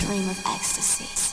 Dream of ecstasy.